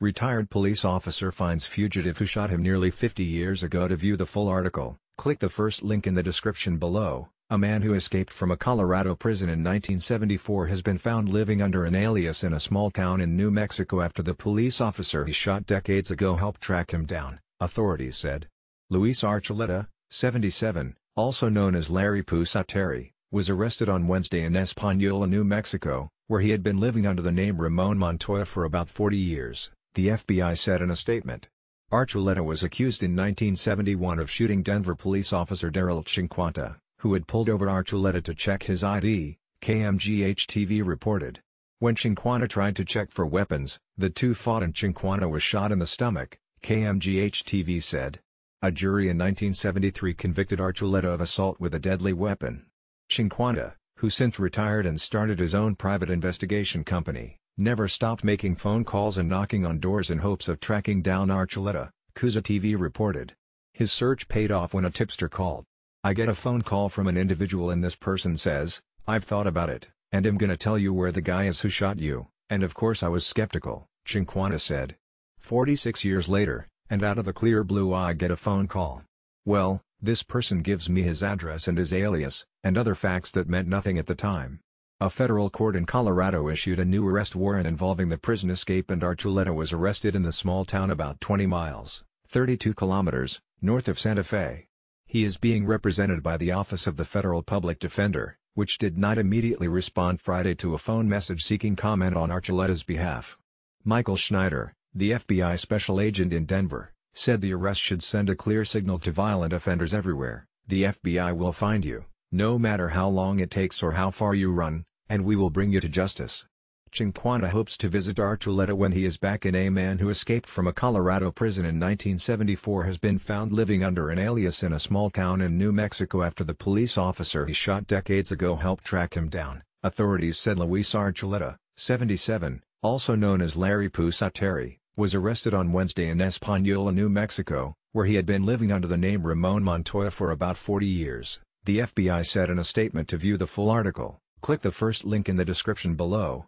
Retired police officer finds fugitive who shot him nearly 50 years ago. To view the full article, click the first link in the description below. A man who escaped from a Colorado prison in 1974 has been found living under an alias in a small town in New Mexico after the police officer he shot decades ago helped track him down, authorities said. Luis Archuleta, 77, also known as Larry Pusateri, was arrested on Wednesday in Española, New Mexico, where he had been living under the name Ramon Montoya for about 40 years. The FBI said in a statement. Archuleta was accused in 1971 of shooting Denver police officer Daril Cinquanta, who had pulled over Archuleta to check his ID, KMGH-TV reported. When Cinquanta tried to check for weapons, the two fought and Cinquanta was shot in the stomach, KMGH-TV said. A jury in 1973 convicted Archuleta of assault with a deadly weapon. Cinquanta, who since retired and started his own private investigation company, never stopped making phone calls and knocking on doors in hopes of tracking down Archuleta, KUSA-TV reported. His search paid off when a tipster called. "I get a phone call from an individual and this person says, I've thought about it, and I'm gonna tell you where the guy is who shot you, and of course I was skeptical," Cinquanta said. 46 years later, and out of the clear blue I get a phone call. Well, this person gives me his address and his alias, and other facts that meant nothing at the time. A federal court in Colorado issued a new arrest warrant involving the prison escape, and Archuleta was arrested in the small town about 20 miles, 32 kilometers, north of Santa Fe. He is being represented by the Office of the Federal Public Defender, which did not immediately respond Friday to a phone message seeking comment on Archuleta's behalf. Michael Schneider, the FBI special agent in Denver, said the arrest should send a clear signal to violent offenders everywhere: "The FBI will find you, no matter how long it takes or how far you run, and we will bring you to justice." Cinquanta hopes to visit Archuleta when he is back. In a man who escaped from a Colorado prison in 1974 has been found living under an alias in a small town in New Mexico after the police officer he shot decades ago helped track him down, authorities said. Luis Archuleta, 77, also known as Larry Pusateri, was arrested on Wednesday in Española, New Mexico, where he had been living under the name Ramon Montoya for about 40 years, the FBI said in a statement. To view the full article, click the first link in the description below.